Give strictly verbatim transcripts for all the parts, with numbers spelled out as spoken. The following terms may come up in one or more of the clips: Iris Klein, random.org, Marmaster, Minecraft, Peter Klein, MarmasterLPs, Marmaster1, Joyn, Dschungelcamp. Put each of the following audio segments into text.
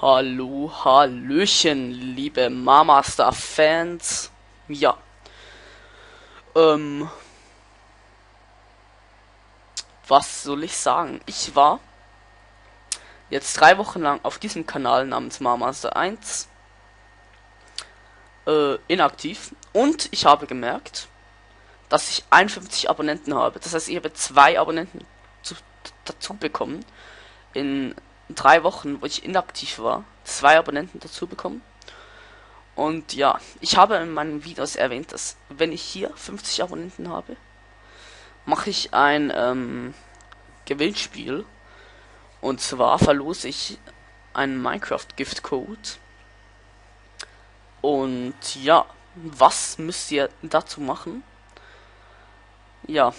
Hallo, Hallöchen, liebe Marmaster-Fans. Ja. Ähm. Was soll ich sagen? Ich war jetzt drei Wochen lang auf diesem Kanal namens Marmaster eins äh, inaktiv. Und ich habe gemerkt, dass ich einundfünfzig Abonnenten habe. Das heißt, ich habe zwei Abonnenten zu, dazu bekommen. In drei Wochen, wo ich inaktiv war, zwei Abonnenten dazu bekommen. Und ja, ich habe in meinen Videos erwähnt, dass wenn ich hier fünfzig Abonnenten habe, mache ich ein ähm, Gewinnspiel. Und zwar verlose ich einen Minecraft-Giftcode. Und ja, was müsst ihr dazu machen? Ja,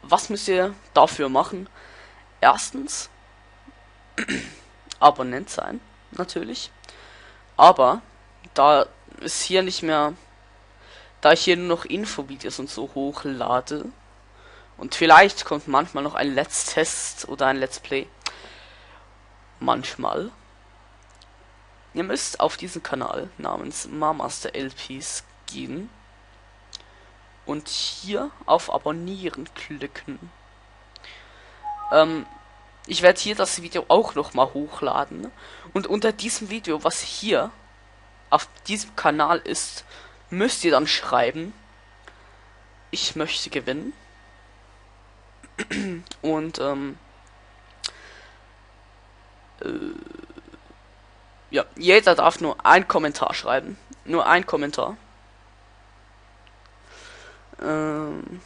was müsst ihr dafür machen? Erstens, Abonnent sein, natürlich. Aber da ist hier nicht mehr, da ich hier nur noch Infovideos und so hochlade und vielleicht kommt manchmal noch ein Let's Test oder ein Let's Play. Manchmal. Ihr müsst auf diesen Kanal namens MarmasterLPs gehen und hier auf Abonnieren klicken. Ähm, Ich werde hier das Video auch nochmal hochladen. Und unter diesem Video, was hier auf diesem Kanal ist, müsst ihr dann schreiben, ich möchte gewinnen. Und, ähm, äh, ja, jeder darf nur einen Kommentar schreiben. Nur einen Kommentar. Ähm,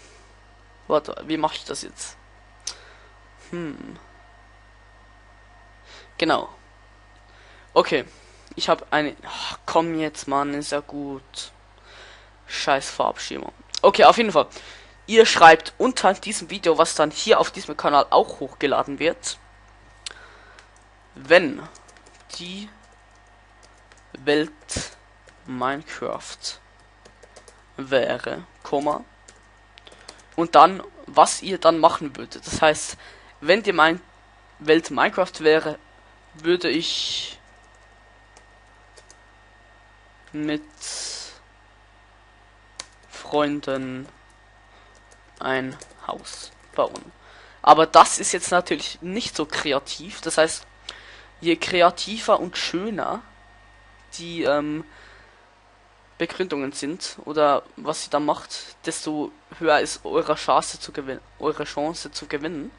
warte, wie mache ich das jetzt? Hm. Genau. Okay. Ich habe eine... Ach, komm jetzt, Mann. Ist ja gut. Scheiß Farbschema. Okay, auf jeden Fall. Ihr schreibt unter diesem Video, was dann hier auf diesem Kanal auch hochgeladen wird. Wenn die Welt Minecraft wäre, Komma. Und dann, was ihr dann machen würdet. Das heißt, wenn die mein Welt Minecraft wäre, würde ich mit Freunden ein Haus bauen. Aber das ist jetzt natürlich nicht so kreativ. Das heißt, je kreativer und schöner die ähm, Begründungen sind oder was sie da macht, desto höher ist eure Chance zu gewinnen. Eure Chance zu gewinnen.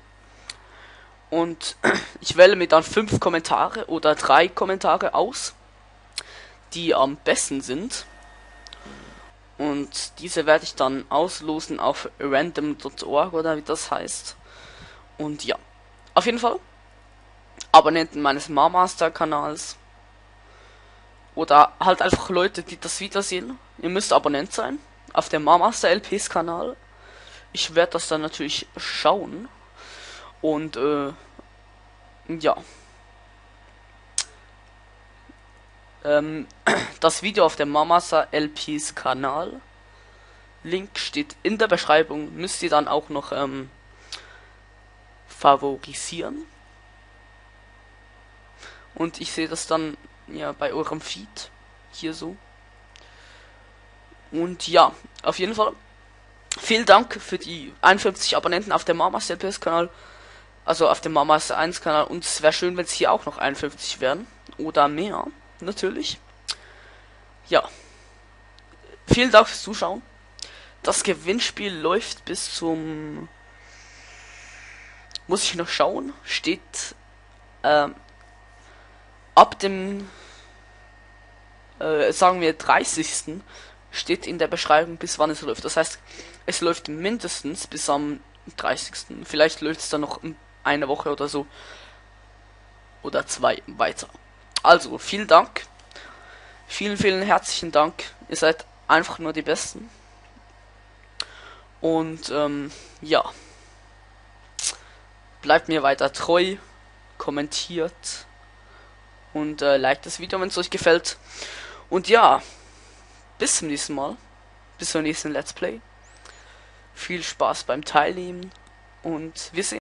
Und ich wähle mir dann fünf Kommentare oder drei Kommentare aus, die am besten sind. Und diese werde ich dann auslosen auf random punkt org oder wie das heißt. Und ja, auf jeden Fall Abonnenten meines Marmaster-Kanals. Oder halt einfach Leute, die das Video sehen. Ihr müsst Abonnent sein auf dem Marmaster-L Ps-Kanal. Ich werde das dann natürlich schauen. Und, äh, ja. Ähm, das Video auf dem Marmaster L Ps Kanal. Link steht in der Beschreibung. Müsst ihr dann auch noch, ähm, favorisieren. Und ich sehe das dann, ja, bei eurem Feed. Hier so. Und ja, auf jeden Fall. Vielen Dank für die einundfünfzig Abonnenten auf dem Marmaster L Ps Kanal. Also auf dem Marmaster eins Kanal. Und es wäre schön, wenn es hier auch noch einundfünfzig wären. Oder mehr. Natürlich. Ja. Vielen Dank fürs Zuschauen. Das Gewinnspiel läuft bis zum... Muss ich noch schauen. Steht... Ähm, ab dem... Äh, sagen wir dreißigsten steht in der Beschreibung, bis wann es läuft. Das heißt, es läuft mindestens bis am dreißigsten Vielleicht läuft es dann noch ein eine Woche oder so oder zwei weiter. Also vielen Dank, vielen vielen herzlichen Dank, ihr seid einfach nur die Besten. Und ähm, ja, bleibt mir weiter treu, kommentiert und äh, liked das Video, wenn es euch gefällt. Und ja, bis zum nächsten Mal, bis zum nächsten Let's Play, viel Spaß beim Teilnehmen und wir sehen uns.